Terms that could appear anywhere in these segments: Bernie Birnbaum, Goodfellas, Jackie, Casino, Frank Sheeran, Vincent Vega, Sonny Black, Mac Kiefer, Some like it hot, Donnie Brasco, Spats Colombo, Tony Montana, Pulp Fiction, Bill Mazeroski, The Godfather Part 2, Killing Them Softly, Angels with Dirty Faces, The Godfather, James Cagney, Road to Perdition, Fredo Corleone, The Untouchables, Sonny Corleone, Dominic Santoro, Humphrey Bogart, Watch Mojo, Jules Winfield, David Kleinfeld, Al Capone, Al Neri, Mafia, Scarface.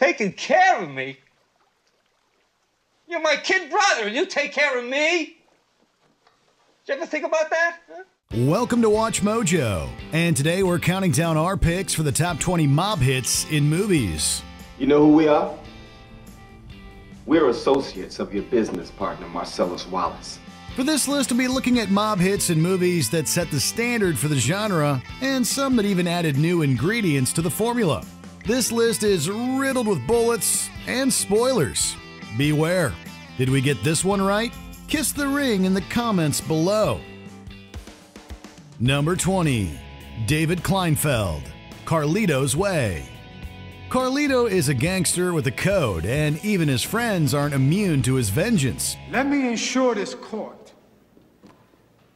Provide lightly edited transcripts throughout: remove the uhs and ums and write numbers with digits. Taking care of me? You're my kid brother, and you take care of me? Did you ever think about that? Huh? Welcome to Watch Mojo, and today we're counting down our picks for the top 20 mob hits in movies. You know who we are? We're associates of your business partner, Marcellus Wallace. For this list, we'll be looking at mob hits in movies that set the standard for the genre, and some that even added new ingredients to the formula. This list is riddled with bullets and spoilers. Beware. Did we get this one right? Kiss the ring in the comments below. Number 20. David Kleinfeld, Carlito's Way. Carlito is a gangster with a code, and even his friends aren't immune to his vengeance. Let me ensure this court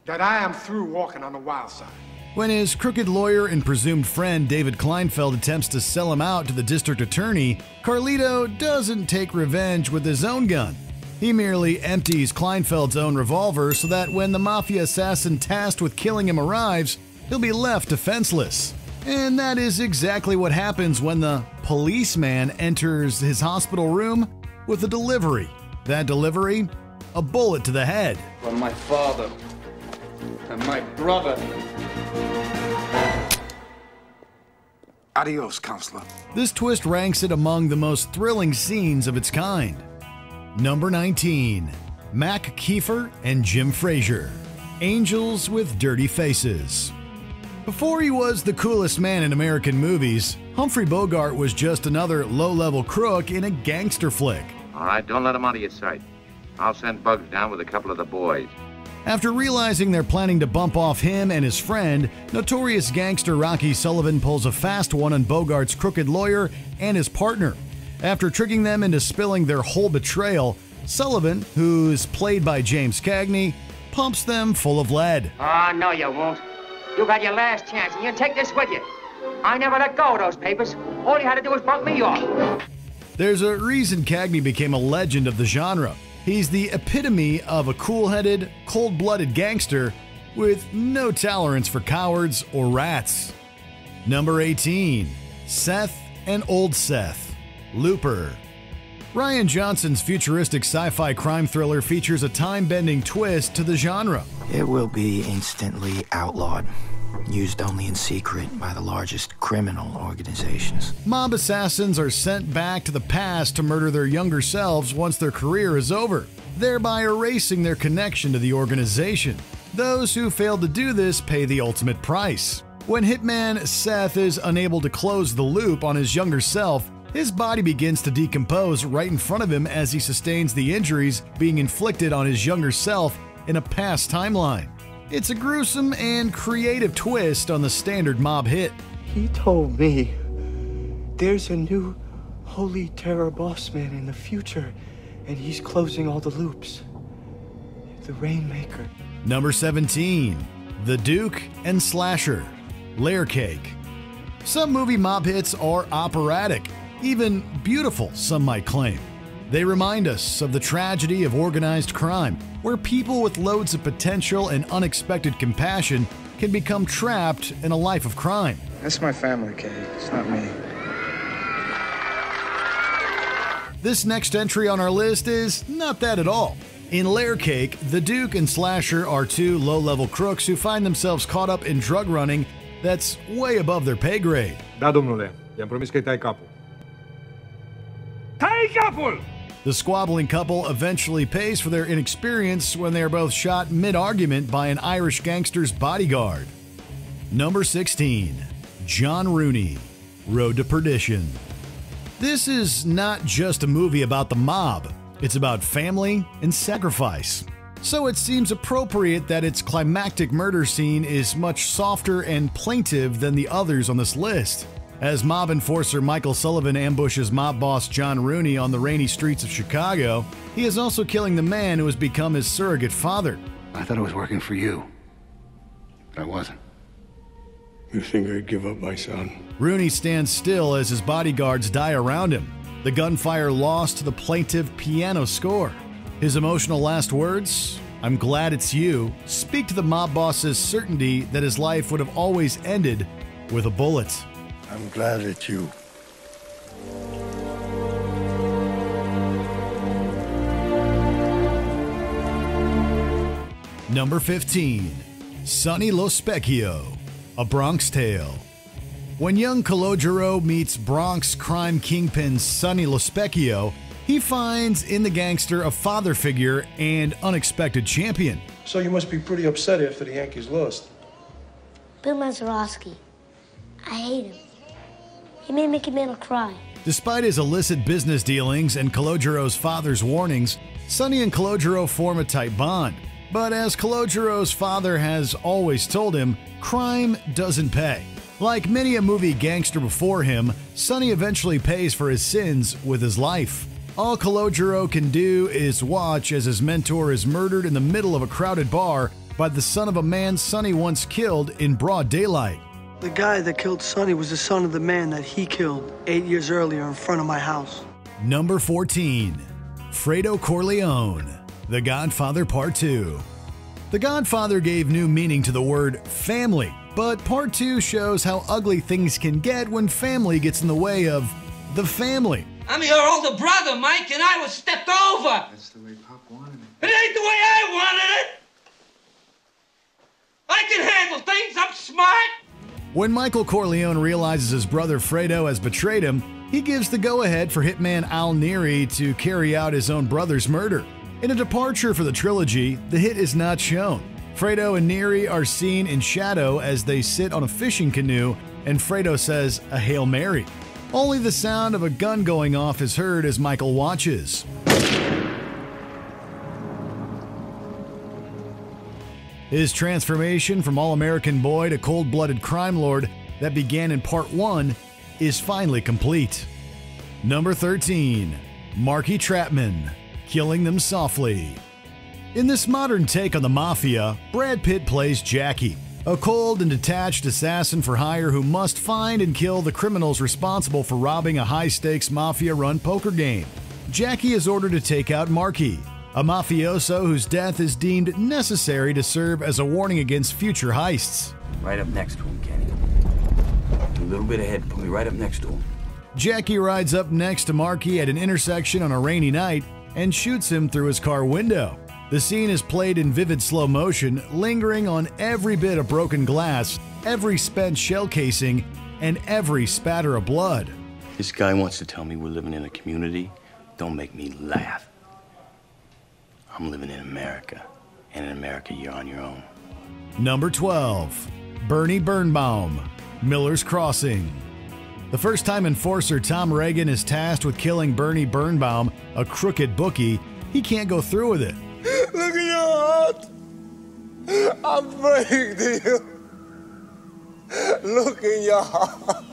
that I am through walking on the wild side. When his crooked lawyer and presumed friend David Kleinfeld attempts to sell him out to the district attorney, Carlito doesn't take revenge with his own gun. He merely empties Kleinfeld's own revolver so that when the mafia assassin tasked with killing him arrives, he'll be left defenseless. And that is exactly what happens when the policeman enters his hospital room with a delivery. That delivery? A bullet to the head. For my father and my brother. Adios, counselor. This twist ranks it among the most thrilling scenes of its kind. Number 19. Mac Kiefer and Jim Frazier, Angels with Dirty Faces. Before he was the coolest man in American movies, Humphrey Bogart was just another low-level crook in a gangster flick. All right, don't let him out of your sight. I'll send Bugs down with a couple of the boys. After realizing they're planning to bump off him and his friend, notorious gangster Rocky Sullivan pulls a fast one on Bogart's crooked lawyer and his partner. After tricking them into spilling their whole betrayal, Sullivan, who's played by James Cagney, pumps them full of lead. Oh, no you won't. You got your last chance, and you take this with you. I never let go of those papers. All you had to do was bump me off. There's a reason Cagney became a legend of the genre. He's the epitome of a cool-headed, cold-blooded gangster with no tolerance for cowards or rats. Number 18. Seth and Old Seth, Looper. Rian Johnson's futuristic sci-fi crime thriller features a time-bending twist to the genre. It will be instantly outlawed, used only in secret by the largest criminal organizations. Mob assassins are sent back to the past to murder their younger selves once their career is over, thereby erasing their connection to the organization. Those who fail to do this pay the ultimate price. When hitman Seth is unable to close the loop on his younger self, his body begins to decompose right in front of him as he sustains the injuries being inflicted on his younger self in a past timeline. It's a gruesome and creative twist on the standard mob hit. He told me there's a new holy terror boss man in the future, and he's closing all the loops. The Rainmaker. Number 17. The Duke and Slasher, Layer Cake. Some movie mob hits are operatic, even beautiful, some might claim. They remind us of the tragedy of organized crime, where people with loads of potential and unexpected compassion can become trapped in a life of crime. That's my family, Kate. It's not me. This next entry on our list is not that at all. In Layer Cake, the Duke and Slasher are two low-level crooks who find themselves caught up in drug running that's way above their pay grade. Da, domnule, i-am promis că-i tai capul. Tai capul! The squabbling couple eventually pays for their inexperience when they are both shot mid-argument by an Irish gangster's bodyguard. Number 16. John Rooney, Road to Perdition. This is not just a movie about the mob. It's about family and sacrifice. So it seems appropriate that its climactic murder scene is much softer and plaintive than the others on this list. As mob enforcer Michael Sullivan ambushes mob boss John Rooney on the rainy streets of Chicago, he is also killing the man who has become his surrogate father. I thought I was working for you, but I wasn't. You think I'd give up my son? Rooney stands still as his bodyguards die around him, the gunfire lost to the plaintive piano score. His emotional last words, "I'm glad it's you," speak to the mob boss's certainty that his life would have always ended with a bullet. I'm glad it's you. Number 15. Sonny Lo Specchio, A Bronx Tale. When young Calogero meets Bronx crime kingpin Sonny Lo Specchio, he finds in the gangster a father figure and unexpected champion. So you must be pretty upset after the Yankees lost. Bill Mazeroski. I hate him. He made Mickey Mantle cry. Despite his illicit business dealings and Calogero's father's warnings, Sonny and Calogero form a tight bond. But as Calogero's father has always told him, crime doesn't pay. Like many a movie gangster before him, Sonny eventually pays for his sins with his life. All Calogero can do is watch as his mentor is murdered in the middle of a crowded bar by the son of a man Sonny once killed in broad daylight. The guy that killed Sonny was the son of the man that he killed 8 years earlier in front of my house. Number 14. Fredo Corleone, The Godfather Part 2. The Godfather gave new meaning to the word family, but Part 2 shows how ugly things can get when family gets in the way of the family. I'm your older brother, Mike, and I was stepped over. That's the way Pop wanted it. It ain't the way I wanted it. I can handle things, I'm smart. When Michael Corleone realizes his brother Fredo has betrayed him, he gives the go-ahead for hitman Al Neri to carry out his own brother's murder. In a departure for the trilogy, the hit is not shown. Fredo and Neri are seen in shadow as they sit on a fishing canoe, and Fredo says a Hail Mary. Only the sound of a gun going off is heard as Michael watches. His transformation from all-American boy to cold-blooded crime lord that began in Part 1 is finally complete. Number 13. Markie Trattman, Killing Them Softly. In this modern take on the mafia, Brad Pitt plays Jackie, a cold and detached assassin for hire who must find and kill the criminals responsible for robbing a high-stakes mafia-run poker game. Jackie is ordered to take out Markie, a mafioso whose death is deemed necessary to serve as a warning against future heists. Right up next to him, Kenny. A little bit ahead, put me right up next to him. Jackie rides up next to Markie at an intersection on a rainy night and shoots him through his car window. The scene is played in vivid slow motion, lingering on every bit of broken glass, every spent shell casing, and every spatter of blood. This guy wants to tell me we're living in a community. Don't make me laugh. I'm living in America, and in America you're on your own. Number 12. Bernie Birnbaum, Miller's Crossing. The first-time enforcer Tom Reagan is tasked with killing Bernie Birnbaum, a crooked bookie. He can't go through with it. Look at your heart. I'm praying to you. Look in your heart.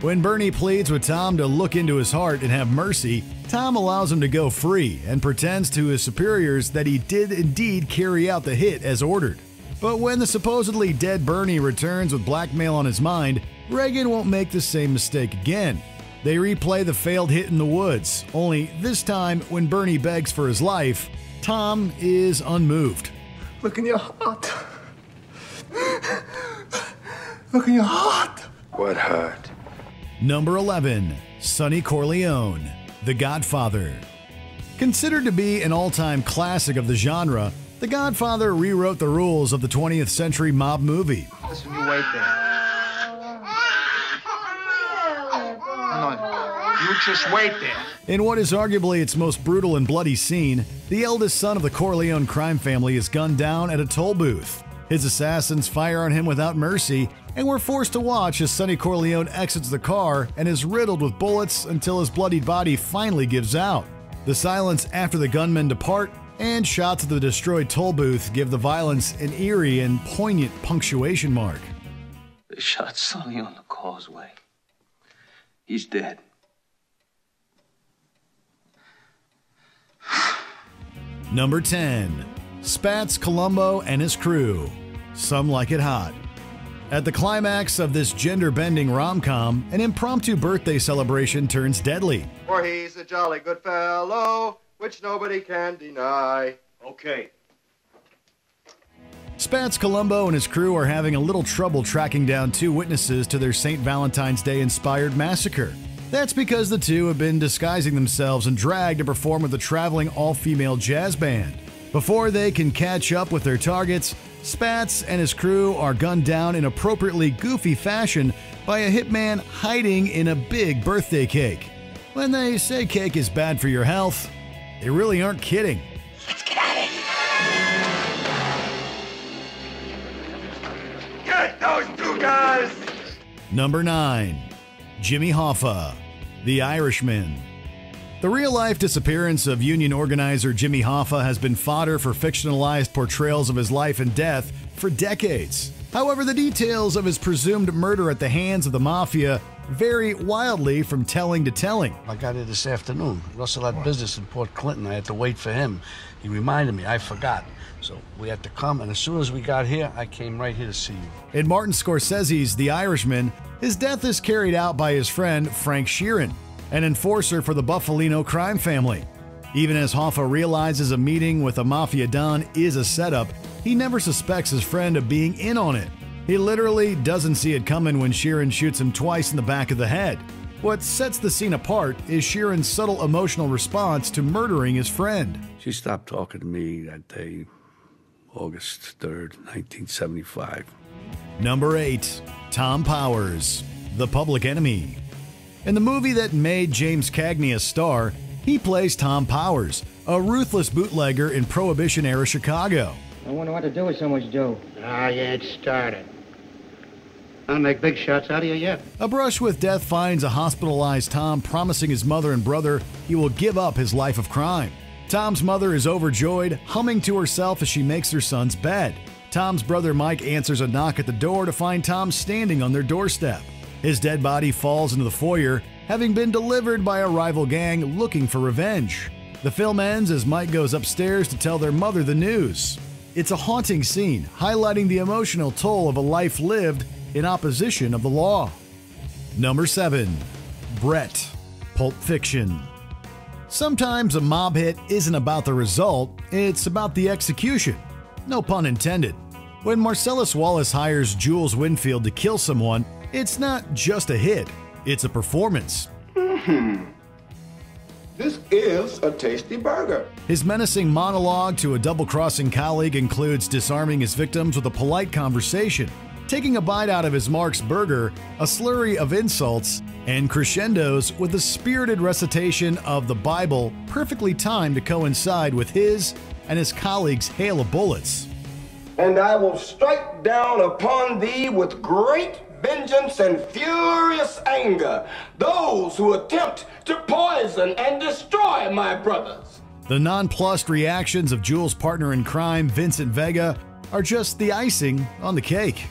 When Bernie pleads with Tom to look into his heart and have mercy, Tom allows him to go free and pretends to his superiors that he did indeed carry out the hit as ordered. But when the supposedly dead Bernie returns with blackmail on his mind, Reagan won't make the same mistake again. They replay the failed hit in the woods, only this time when Bernie begs for his life, Tom is unmoved. Look in your heart. Look in your heart. What heart? Number 11. Sonny Corleone, The Godfather. Considered to be an all-time classic of the genre, The Godfather rewrote the rules of the 20th century mob movie. Listen, you wait there. You just wait there. In what is arguably its most brutal and bloody scene, the eldest son of the Corleone crime family is gunned down at a toll booth. His assassins fire on him without mercy, and we're forced to watch as Sonny Corleone exits the car and is riddled with bullets until his bloodied body finally gives out. The silence after the gunmen depart and shots of the destroyed toll booth give the violence an eerie and poignant punctuation mark. They shot Sonny on the causeway. He's dead. Number 10. Spats Colombo and His Crew, Some Like It Hot. At the climax of this gender-bending rom-com, an impromptu birthday celebration turns deadly. For he's a jolly good fellow, which nobody can deny. Okay. Spats Colombo and his crew are having a little trouble tracking down two witnesses to their St. Valentine's Day-inspired massacre. That's because the two have been disguising themselves in drag to perform with a traveling all-female jazz band. Before they can catch up with their targets, Spats and his crew are gunned down in appropriately goofy fashion by a hitman hiding in a big birthday cake. When they say cake is bad for your health, they really aren't kidding. Let's get out of here! Get those two guys! Number 9. Jimmy Hoffa, The Irishman. The real-life disappearance of union organizer Jimmy Hoffa has been fodder for fictionalized portrayals of his life and death for decades. However, the details of his presumed murder at the hands of the mafia vary wildly from telling to telling. I got here this afternoon. Russell had business in Port Clinton. I had to wait for him. He reminded me. I forgot. So we had to come, and as soon as we got here, I came right here to see you. In Martin Scorsese's The Irishman, his death is carried out by his friend Frank Sheeran, an enforcer for the Buffalino crime family. Even as Hoffa realizes a meeting with a mafia don is a setup, he never suspects his friend of being in on it. He literally doesn't see it coming when Sheeran shoots him twice in the back of the head. What sets the scene apart is Sheeran's subtle emotional response to murdering his friend. She stopped talking to me that day, August 3rd, 1975. Number 8. Tom Powers, The Public Enemy. In the movie that made James Cagney a star, he plays Tom Powers, a ruthless bootlegger in Prohibition-era Chicago. I wonder what to do with so much dough. Ah, yeah, it started. I'll make big shots out of you yet. A brush with death finds a hospitalized Tom, promising his mother and brother he will give up his life of crime. Tom's mother is overjoyed, humming to herself as she makes her son's bed. Tom's brother Mike answers a knock at the door to find Tom standing on their doorstep. His dead body falls into the foyer, having been delivered by a rival gang looking for revenge. The film ends as Mike goes upstairs to tell their mother the news. It's a haunting scene, highlighting the emotional toll of a life lived in opposition of the law. Number 7. Brett, Pulp Fiction. Sometimes a mob hit isn't about the result, it's about the execution. No pun intended. When Marcellus Wallace hires Jules Winfield to kill someone, it's not just a hit, it's a performance. This is a tasty burger. His menacing monologue to a double-crossing colleague includes disarming his victims with a polite conversation, taking a bite out of his Mark's burger, a slurry of insults, and crescendos with a spirited recitation of the Bible, perfectly timed to coincide with his and his colleagues' hail of bullets. And I will strike down upon thee with great vengeance and furious anger those who attempt to poison and destroy my brothers. The nonplussed reactions of Jules' partner in crime, Vincent Vega, are just the icing on the cake.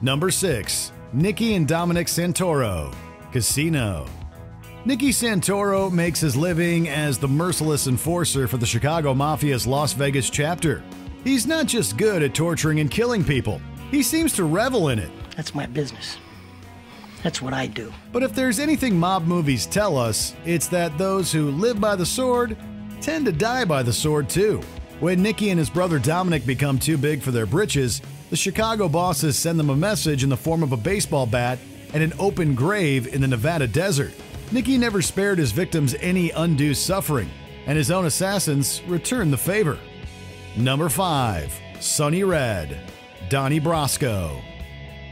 Number 6. Nikki and Dominic Santoro, Casino. Nikki Santoro makes his living as the merciless enforcer for the Chicago Mafia's Las Vegas chapter. He's not just good at torturing and killing people, he seems to revel in it. That's my business. That's what I do. But if there's anything mob movies tell us, it's that those who live by the sword tend to die by the sword too. When Nikki and his brother Dominic become too big for their britches, the Chicago bosses send them a message in the form of a baseball bat and an open grave in the Nevada desert. Nikki never spared his victims any undue suffering, and his own assassins return the favor. Number 5. Sonny Red, Donnie Brasco.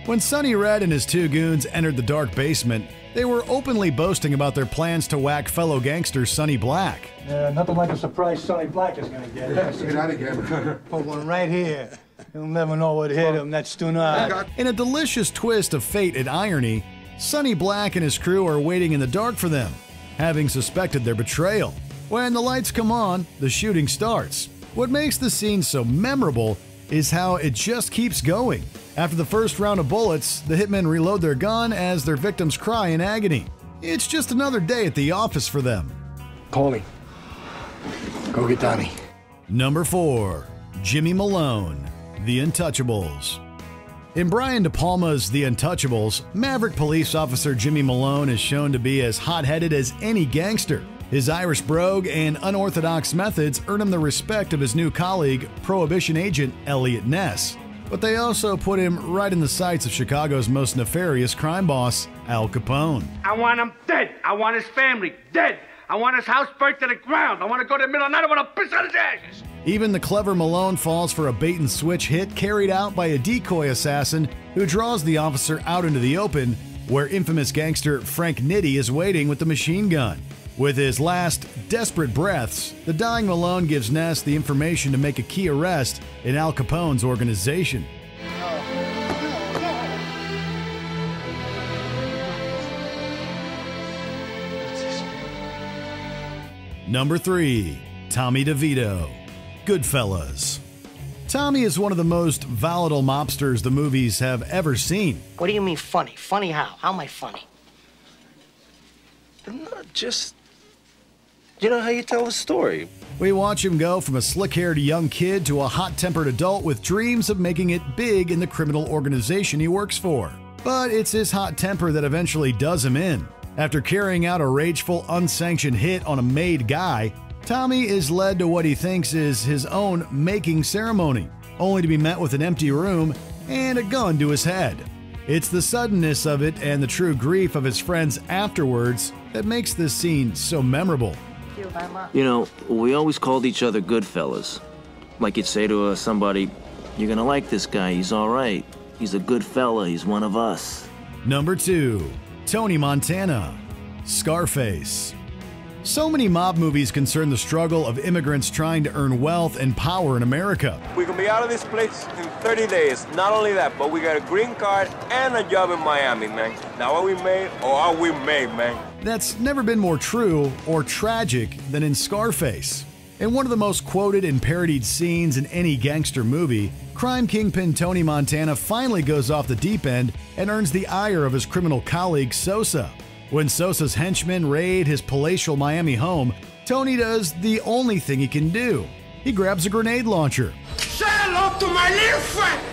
When Sonny Red and his two goons entered the dark basement, they were openly boasting about their plans to whack fellow gangster Sonny Black. Nothing like a surprise Sonny Black is going to get. Yeah, get out again. Put one right here. You'll never know what hit him. That's too nice. In a delicious twist of fate and irony, Sonny Black and his crew are waiting in the dark for them, having suspected their betrayal. When the lights come on, the shooting starts. What makes the scene so memorable is how it just keeps going. After the first round of bullets, the hitmen reload their gun as their victims cry in agony. It's just another day at the office for them. Paulie, go get Donnie. Number 4. Jimmy Malone, The Untouchables. In Brian De Palma's The Untouchables, Maverick police officer Jimmy Malone is shown to be as hot-headed as any gangster. His Irish brogue and unorthodox methods earn him the respect of his new colleague, Prohibition agent Elliot Ness. But they also put him right in the sights of Chicago's most nefarious crime boss, Al Capone. I want him dead. I want his family dead. I want his house burnt to the ground. I want to go to the middle of the night. I want to piss on his ashes. Even the clever Malone falls for a bait-and-switch hit carried out by a decoy assassin who draws the officer out into the open, where infamous gangster Frank Nitti is waiting with the machine gun. With his last desperate breaths, the dying Malone gives Ness the information to make a key arrest in Al Capone's organization. Number 3. Tommy DeVito. Goodfellas. Tommy is one of the most volatile mobsters the movies have ever seen. What do you mean funny? Funny how? How am I funny? I'm not just... You know how you tell a story. We watch him go from a slick-haired young kid to a hot-tempered adult with dreams of making it big in the criminal organization he works for. But it's his hot temper that eventually does him in. After carrying out a rageful, unsanctioned hit on a maid guy, Tommy is led to what he thinks is his own making ceremony, only to be met with an empty room and a gun to his head. It's the suddenness of it and the true grief of his friends afterwards that makes this scene so memorable. You know, we always called each other good fellas. Like you'd say to somebody, you're gonna like this guy, he's all right. He's a good fella, he's one of us. Number 2. Tony Montana. Scarface. So many mob movies concern the struggle of immigrants trying to earn wealth and power in America. We're gonna be out of this place in 30 days. Not only that, but we got a green card and a job in Miami, man. Now are we made or are we made, man? That's never been more true or tragic than in Scarface. In one of the most quoted and parodied scenes in any gangster movie, crime kingpin Tony Montana finally goes off the deep end and earns the ire of his criminal colleague Sosa. When Sosa's henchmen raid his palatial Miami home, Tony does the only thing he can do. He grabs a grenade launcher. Say hello to my little friend!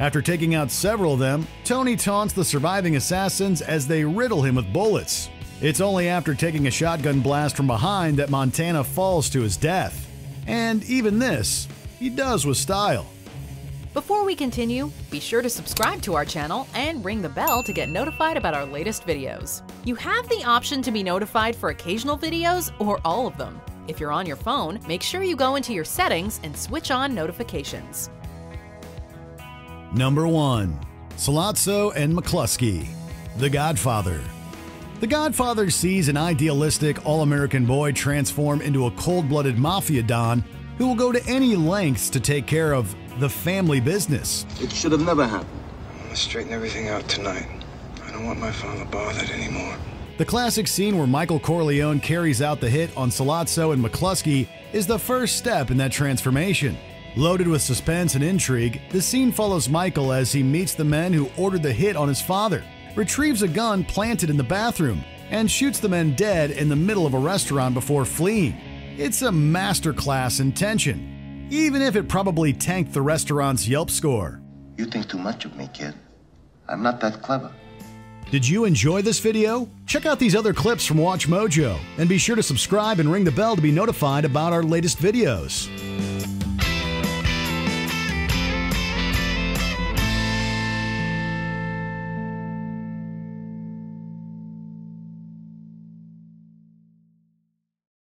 After taking out several of them, Tony taunts the surviving assassins as they riddle him with bullets. It's only after taking a shotgun blast from behind that Montana falls to his death. And even this, he does with style. Before we continue, be sure to subscribe to our channel and ring the bell to get notified about our latest videos. You have the option to be notified for occasional videos or all of them. If you're on your phone, make sure you go into your settings and switch on notifications. Number 1. Sollozzo and McCluskey. The Godfather. The Godfather sees an idealistic all-American boy transform into a cold-blooded mafia don who will go to any lengths to take care of the family business. It should have never happened. I'm gonna straighten everything out tonight. I don't want my father bothered anymore. The classic scene where Michael Corleone carries out the hit on Sollozzo and McCluskey is the first step in that transformation. Loaded with suspense and intrigue, the scene follows Michael as he meets the men who ordered the hit on his father, retrieves a gun planted in the bathroom, and shoots the men dead in the middle of a restaurant before fleeing. It's a masterclass in tension, even if it probably tanked the restaurant's Yelp score. You think too much of me, kid. I'm not that clever. Did you enjoy this video? Check out these other clips from Watch Mojo, and be sure to subscribe and ring the bell to be notified about our latest videos.